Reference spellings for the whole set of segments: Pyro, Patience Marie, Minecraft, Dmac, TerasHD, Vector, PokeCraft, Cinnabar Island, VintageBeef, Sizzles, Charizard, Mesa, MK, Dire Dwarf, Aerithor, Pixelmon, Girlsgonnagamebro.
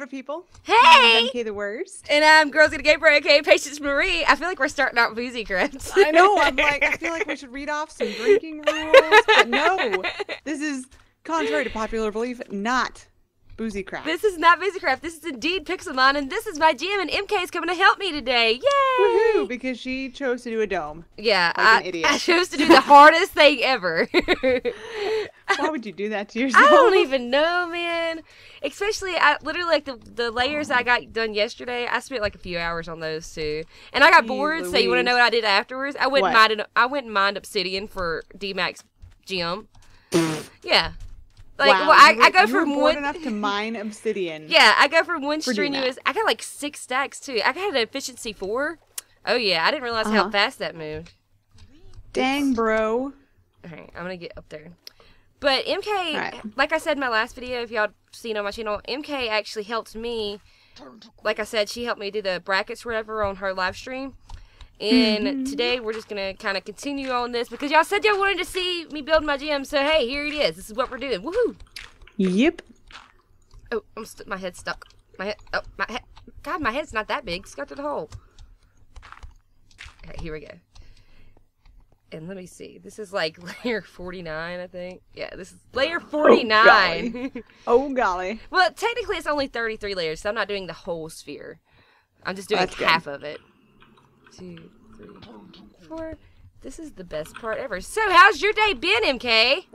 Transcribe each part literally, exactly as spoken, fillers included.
favorite people. Hey! I'm M K the worst. And I'm Girls Gonna Gamer, aka Patience Marie. I feel like we're starting out with easy cribs. I know. I'm like, I feel like we should read off some drinking rules, but no. This is, contrary to popular belief, not Boozy Craft. This is not Boozy Craft. This is indeed Pixelmon, and this is my G M, and M K is coming to help me today. Yay! Woohoo! Because she chose to do a dome. Yeah, like I, an idiot. I chose to do the hardest thing ever. Why would you do that to yourself? I don't even know, man. Especially, I literally like the the layers oh. I got done yesterday. I spent like a few hours on those too, and I got Jeez bored. Louise. So you want to know what I did afterwards? I went mined. I went and mined obsidian for D Mac's gym. Yeah. Like, wow. well, I, were, I go from one enough to mine obsidian. Yeah, I go from one strenuous. I got like six stacks too. I got an efficiency four. Oh yeah, I didn't realize uh-huh. how fast that moved. Dang, bro. All right, I'm gonna get up there. But M K, right. like I said in my last video, if y'all seen on my channel, M K actually helped me. Like I said, she helped me do the brackets, whatever, on her live stream. And mm-hmm. today we're just gonna kind of continue on this because y'all said y'all wanted to see me build my gym, so hey, here it is. This is what we're doing. Woohoo! Yep. Oh, I'm st my head's stuck. My head. Oh, my head. God, my head's not that big. It's got to the hole. All right, here we go. And let me see. This is like layer forty-nine, I think. Yeah, this is layer forty-nine. Oh golly. Oh, golly. Well, technically it's only thirty-three layers, so I'm not doing the whole sphere. I'm just doing That's half good. of it. Two, three, four. This is the best part ever. So how's your day been, M K?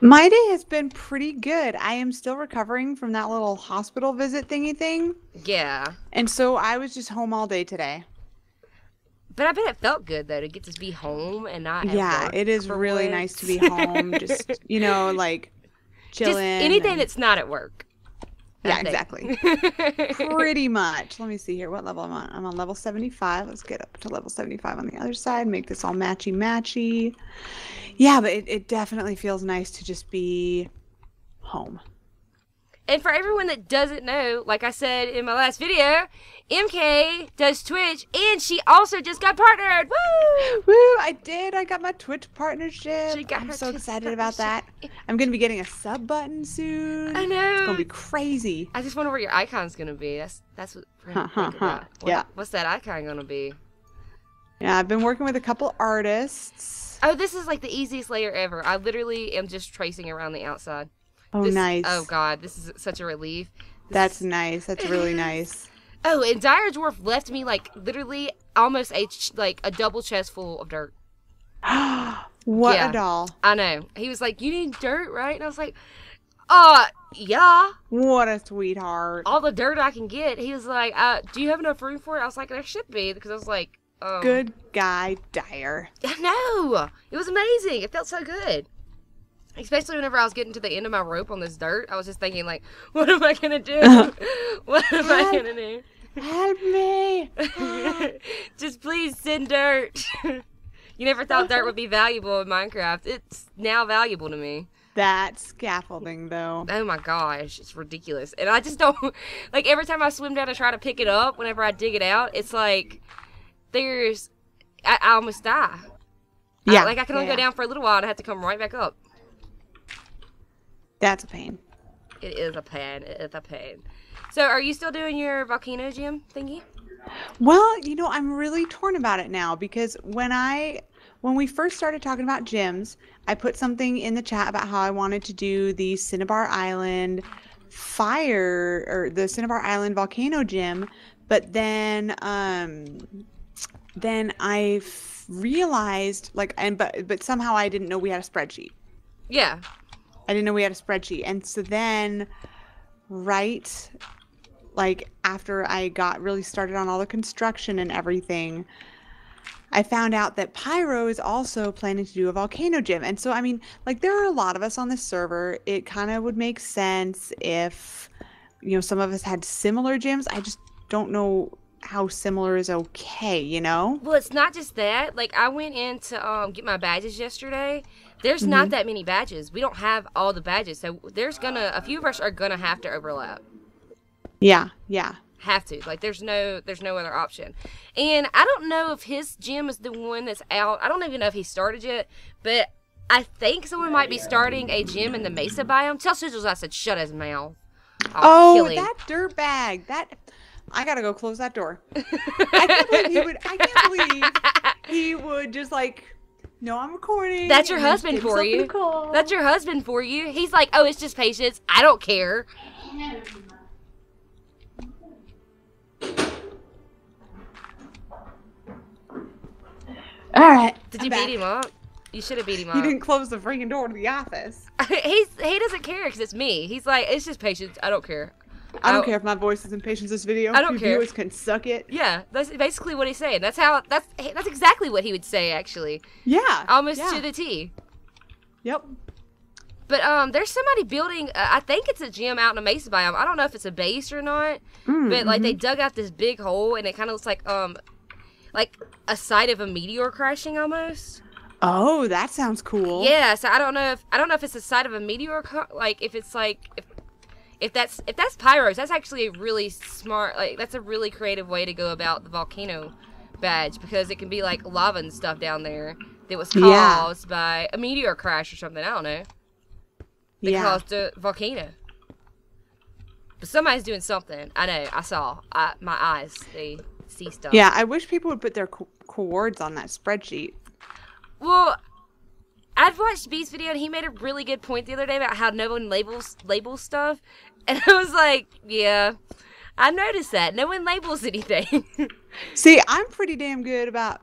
My day has been pretty good. I am still recovering from that little hospital visit thingy thing. Yeah. And so I was just home all day today. But I bet it felt good, though, to get to be home and not have Yeah, work it is really once. nice to be home. Just, you know, like, chilling. Just anything and... that's not at work. Yeah, exactly. Pretty much. Let me see here. What level I'm on? I'm on level seventy-five. Let's get up to level seventy-five on the other side. Make this all matchy-matchy. Yeah, but it, it definitely feels nice to just be home. And for everyone that doesn't know, like I said in my last video, M K does Twitch, and she also just got partnered. Woo! Woo! I did. I got my Twitch partnership. She got I'm so Twitch excited about that. I'm going to be getting a sub button soon. I know. It's going to be crazy. I just wonder where your icon's going to be. That's that's what we're going to huh, think huh, about. Huh. What, yeah. What's that icon going to be? Yeah, I've been working with a couple artists. Oh, this is like the easiest layer ever. I literally am just tracing around the outside. Oh, this, nice. Oh, God. This is such a relief. This That's is... nice. That's really nice. Oh, and Dire Dwarf left me, like, literally almost a, like, a double chest full of dirt. What yeah. a doll. I know. He was like, you need dirt, right? And I was like, uh, yeah. What a sweetheart. All the dirt I can get. He was like, uh, do you have enough room for it? I was like, there should be. Because I was like, um. Good guy, Dire. I know. It was amazing. It felt so good. Especially whenever I was getting to the end of my rope on this dirt, I was just thinking, like, what am I going to do? What am help, I going to do? Help me. Help. Just please send dirt. You never thought dirt would be valuable in Minecraft. It's now valuable to me. That scaffolding, though. Oh, my gosh. It's ridiculous. And I just don't, like, every time I swim down to try to pick it up, whenever I dig it out, it's like, there's, I, I almost die. Yeah. I, like, I can only yeah, go yeah. down for a little while and I have to come right back up. That's a pain. It is a pain. It is a pain. So are you still doing your volcano gym thingy? Well, you know, I'm really torn about it now because when I, when we first started talking about gyms, I put something in the chat about how I wanted to do the Cinnabar Island fire or the Cinnabar Island volcano gym. But then, um, then I realized like, and, but, but somehow I didn't know we had a spreadsheet. Yeah. I didn't know we had a spreadsheet. And so then, right, like, after I got really started on all the construction and everything, I found out that Pyro is also planning to do a volcano gym. And so, I mean, like, there are a lot of us on this server. It kind of would make sense if, you know, some of us had similar gyms. I just don't know how similar is okay, you know? Well, it's not just that. Like, I went in to um, get my badges yesterday. There's mm-hmm. not that many badges. We don't have all the badges, so there's gonna a few of us are gonna have to overlap. Yeah, yeah, have to. Like there's no there's no other option. And I don't know if his gym is the one that's out. I don't even know if he started yet, but I think someone might be starting a gym in the Mesa biome. Tell Sizzles I said shut his mouth. I'll oh, that dirt bag. That I gotta go close that door. I can't believe he would. I can't believe he would just like. No, I'm recording. That's your husband for you. That's your husband for you. He's like, oh, it's just patience. I don't care. All right. Did you beat him up? You should have beat him up. You didn't close the freaking door to the office. He's he doesn't care because it's me. He's like, it's just patience. I don't care. I don't I, care if my voice is in patience this video. I don't Your care. Viewers can suck it. Yeah, that's basically what he's saying. That's how. That's that's exactly what he would say, actually. Yeah. Almost yeah. to the T. Yep. But um, there's somebody building. Uh, I think it's a gym out in a Mesa biome. I don't know if it's a base or not. Mm, but like mm-hmm. they dug out this big hole, and it kind of looks like um, like a site of a meteor crashing almost. Oh, that sounds cool. Yeah. So I don't know if I don't know if it's a site of a meteor, like if it's like. If, If that's if that's Pyros, that's actually a really smart, like that's a really creative way to go about the volcano badge, because it can be like lava and stuff down there that was caused yeah. by a meteor crash or something. I don't know. That yeah. caused a volcano. But somebody's doing something. I know. I saw. I, my eyes, they see stuff. Yeah, I wish people would put their co coords on that spreadsheet. Well. I've watched B's video, and he made a really good point the other day about how no one labels labels stuff, and I was like, yeah, I noticed that. No one labels anything. See, I'm pretty damn good about,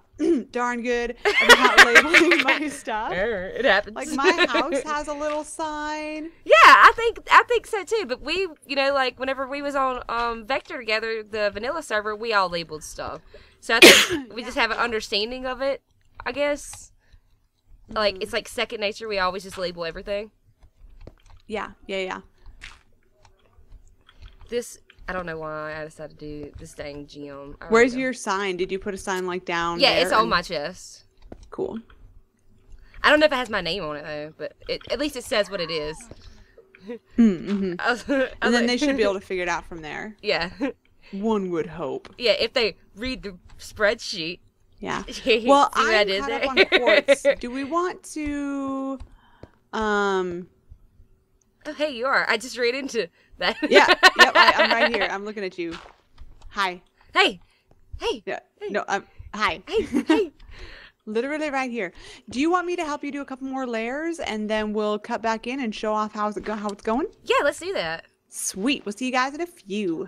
darn good about labeling my stuff. Error, it happens. Like, my house has a little sign. Yeah, I think I think so, too, but we, you know, like, whenever we was on um, Vector together, the vanilla server, we all labeled stuff. So I think we yeah. just have an understanding of it, I guess. Like, it's like second nature. We always just label everything. Yeah, yeah, yeah. This, I don't know why I decided to do this dang gym. Where's your sign? Did you put a sign, like, down there? Yeah, it's on my chest. Cool. I don't know if it has my name on it, though, but it, at least it says what it is. Mm-hmm. I was, I was and then like, they should be able to figure it out from there. Yeah. One would hope. Yeah, if they read the spreadsheet. Yeah. Well, I'm caught up on quartz. Do we want to? Um. Oh, hey, you are. I just ran into that. Yeah. Yep. I, I'm right here. I'm looking at you. Hi. Hey. Hey. Yeah. Hey. No. I'm. Hi. Hey. Hey. Literally right here. Do you want me to help you do a couple more layers, and then we'll cut back in and show off how's it go? How it's going? Yeah. Let's do that. Sweet. We'll see you guys in a few.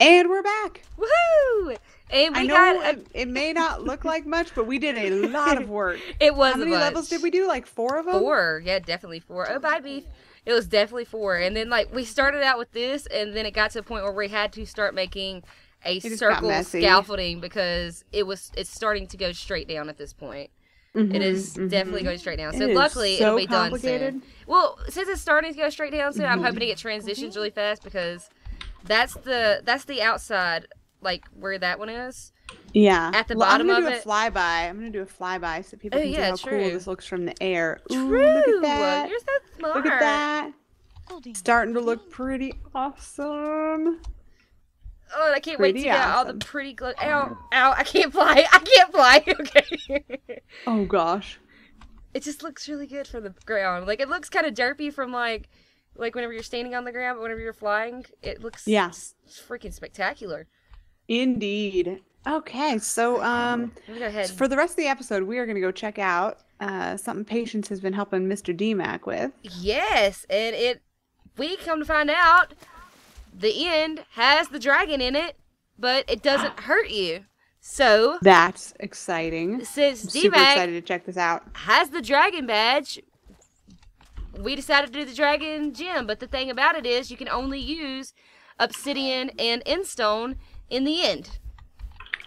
And we're back. Woohoo! And we I know got a... it may not look like much, but we did a lot of work. It was. How many a bunch. levels did we do? Like four of them? Four. Yeah, definitely four. Oh, bye, Beef. It was definitely four. And then, like, we started out with this, and then it got to a point where we had to start making a circle scaffolding because it was it's starting to go straight down at this point. Mm-hmm, it is mm-hmm. definitely going straight down. So it luckily so it'll be done soon. Well, since it's starting to go straight down soon, mm-hmm. I'm hoping it transitions mm-hmm. really fast because. That's the that's the outside, like where that one is. Yeah. At the well, bottom of it. I'm gonna do a flyby. I'm gonna do a flyby so people oh, can yeah, see how true. cool this looks from the air. Ooh, true. Look at that. You're so smart. Look at that. Starting to look pretty awesome. Oh, I can't pretty wait to awesome. get all the pretty glow. Ow, ow! I can't fly. I can't fly. Okay. Oh gosh. It just looks really good from the ground. Like it looks kind of derpy from like. Like, whenever you're standing on the ground, but whenever you're flying, it looks yeah. freaking spectacular. Indeed. Okay, so um, go ahead. For the rest of the episode, we are going to go check out uh, something Patience has been helping Mister D Mac with. Yes, and it we come to find out the end has the dragon in it, but it doesn't hurt you. So that's exciting. Since D Mac super excited to check this out. Has the dragon badge. We decided to do the dragon gym, but the thing about it is you can only use obsidian and endstone in the end.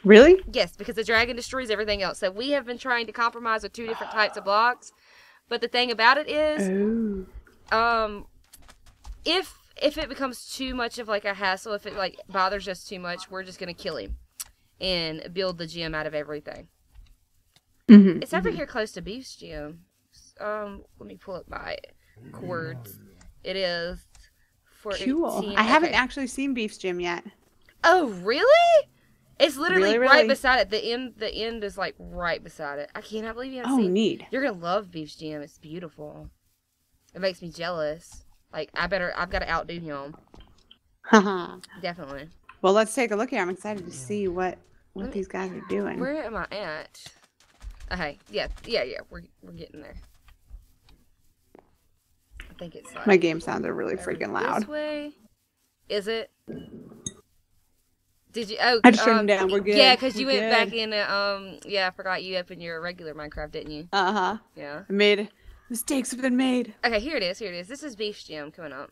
Really? Yes, because the dragon destroys everything else. So we have been trying to compromise with two different types of blocks, but the thing about it is, Ooh. um, if if it becomes too much of like a hassle, if it like bothers us too much, we're just gonna kill him and build the gym out of everything. Mm-hmm, it's over mm-hmm. here close to Beef's gym. Um, let me pull up my cords. It is fourteen. Cool. I haven't okay. actually seen Beef's gym yet. Oh, really? It's literally really, really. right beside it. The end. The end is like right beside it. I cannot believe you haven't oh, seen. Oh, neat. You're gonna love Beef's gym. It's beautiful. It makes me jealous. Like I better. I've got to outdo him. Definitely. Well, let's take a look here. I'm excited to see what what me, these guys are doing. Where am I at? Okay. Yeah. Yeah. Yeah. We're we're getting there. I think it's like my game sounds are really freaking loud. This way. Is it? Did you? Oh, I just um, turned them down. We're good. Yeah, because you went good. back in. Uh, um. Yeah, I forgot you up in your regular Minecraft, didn't you? Uh huh. Yeah. I made mistakes have been made. Okay, here it is. Here it is. This is Beef's gym coming up.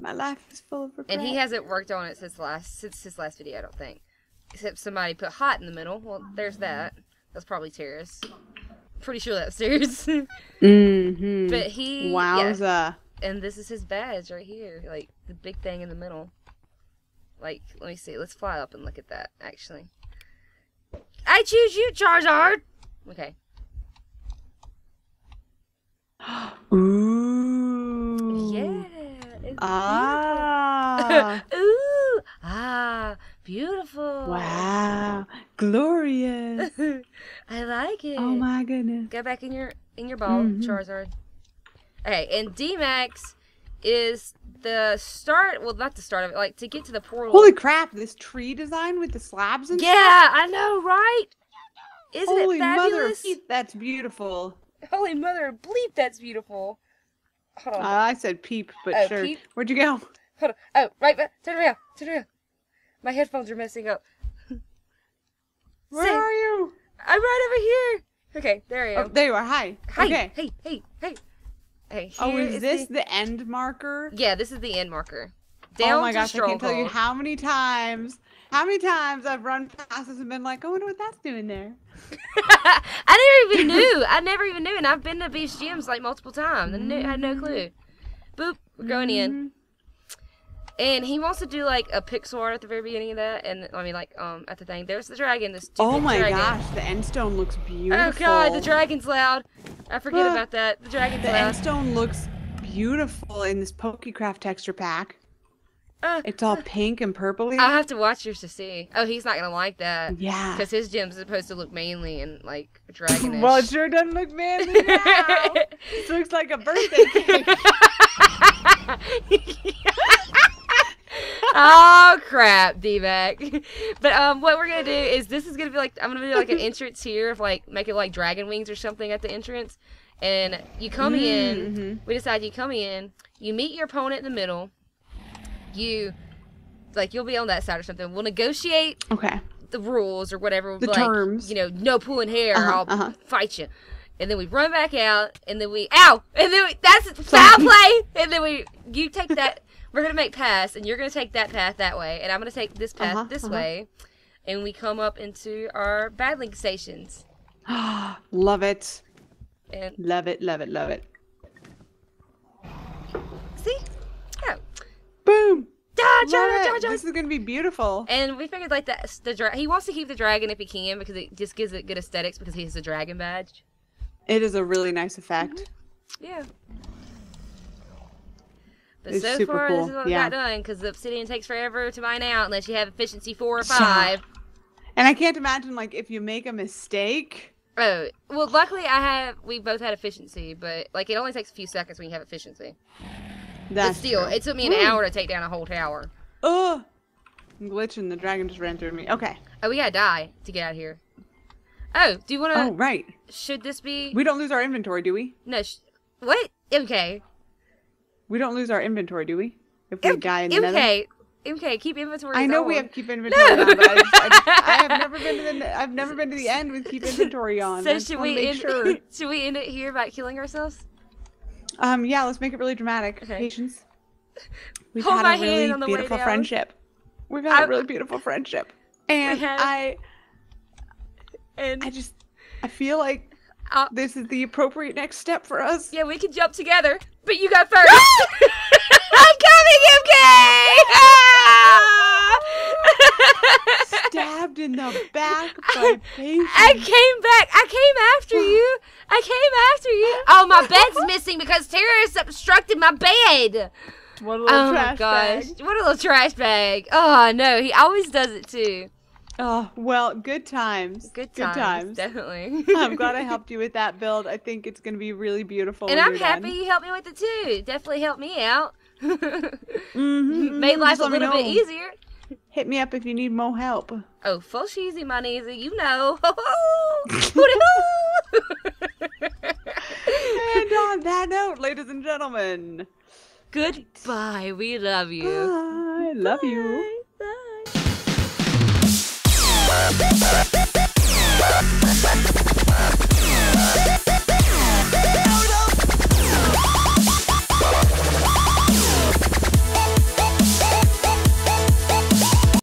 My life is full of regret. And he hasn't worked on it since last since his last video, I don't think. Except somebody put hot in the middle. Well, there's that. That's probably Terrace. Pretty sure that's Terrace. Mm-hmm. But he... Wowza. Yeah. And this is his badge right here. Like, the big thing in the middle. Like, let me see. Let's fly up and look at that, actually. I choose you, Charizard! Okay. Ooh. Yeah. Ah. Ooh. Ah. Beautiful. Wow. Glorious. I like it. Oh my goodness. Go back in your in your ball, mm-hmm. Charizard. Okay, and D Max is the start well not the start of it, like to get to the portal. Holy crap, this tree design with the slabs and yeah, stuff. I know, right? Isn't Holy it fabulous? Mother, that's beautiful. Holy mother bleep, that's beautiful. Hold on. Uh, I said peep, but oh, sure. Peep? Where'd you go? Hold on. Oh, right. Turn around. Turn around. My headphones are messing up. Where Say, are you? I'm right over here. Okay, there I am. Oh, there you are. Hi. Hi. Okay. Hey, hey, hey. Hey. Oh, is, is this the... the end marker? Yeah, this is the end marker. Down oh my gosh, I can't tell you how many times, how many times I've run past this and been like, I wonder what that's doing there. I never even knew. I never even knew, and I've been to Beef's gyms like multiple times, and I had no clue. Boop, we're going in, and he wants to do like a pixel art at the very beginning of that, and I mean like um at the thing. There's the dragon. This oh my dragon. gosh, the end stone looks beautiful. Oh god, the dragon's loud. I forget about that. The dragon's the loud. The end stone looks beautiful in this PokeCraft texture pack. Uh, it's all uh, pink and purpley. I'll have to watch yours to see. Oh, he's not going to like that. Yeah. Because his gym's supposed to look manly and, like, dragonish. Well, it sure doesn't look manly now. It looks like a birthday cake. Oh, crap, D Mac. But um, what we're going to do is this is going to be, like, I'm going to do, like, an entrance here of, like, make it, like, dragon wings or something at the entrance. And you come mm, in. Mm-hmm. We decide you come in. You meet your opponent in the middle. You, like, you'll be on that side or something. We'll negotiate okay. the rules or whatever. The like, terms. You know, no pulling hair. Uh-huh, I'll uh-huh. fight you. And then we run back out. And then we, ow! And then we, that's foul play! And then we, you take that, we're going to make pass. And you're going to take that path that way. And I'm going to take this path uh-huh, this uh-huh. way. And we come up into our battling stations. Love it. And love it, love it, love it. See? Boom! Ah, Charizard, Charizard. This is gonna be beautiful. And we figured like that the dra he wants to keep the dragon if he can because it just gives it good aesthetics because he has a dragon badge. It is a really nice effect. Mm-hmm. Yeah. But it's so super far cool. This is what yeah. we got done because the obsidian takes forever to mine out unless you have efficiency four or five. And I can't imagine like if you make a mistake. Oh well, luckily I have. We both had efficiency, but like it only takes a few seconds when you have efficiency. That's but still, true. It took me an Ooh. hour to take down a whole tower. Oh, I'm glitching. The dragon just ran through me. Okay. Oh, we gotta die to get out of here. Oh, do you wanna... Oh, right. Should this be... We don't lose our inventory, do we? No, sh What? M K. We don't lose our inventory, do we? If we M die in the nether? M K. M K, keep inventory. I know on. we have keep inventory no. on, but I, just, I, just, I have never been to the I've never been to the end with keep inventory on. So should we, end, sure. should we end it here by killing ourselves? Um, yeah, let's make it really dramatic. Okay. Patience. We've Hold had my a really hand on the beautiful friendship. We've had I, a really beautiful friendship. And had, I... And I just... I feel like I'll, this is the appropriate next step for us. Yeah, we can jump together, but you go first. I'm coming, M K! Stabbed in the back by patience. I came back. I came after you. I came after you. Oh, my bed's missing because terrorists obstructed my bed. What a little oh trash my gosh. bag. What a little trash bag. Oh, no. He always does it, too. Oh, well, good times. Good times. Good times. Definitely. I'm glad I helped you with that build. I think it's going to be really beautiful. And I'm happy done. you helped me with it, too. Definitely helped me out. Mm-hmm. Made life a little bit easier. Hit me up if you need more help. Oh, full sheezy, my easy, you know. And on that note, ladies and gentlemen, goodbye. We love you. Bye. Bye. Love you. Bye. Bye.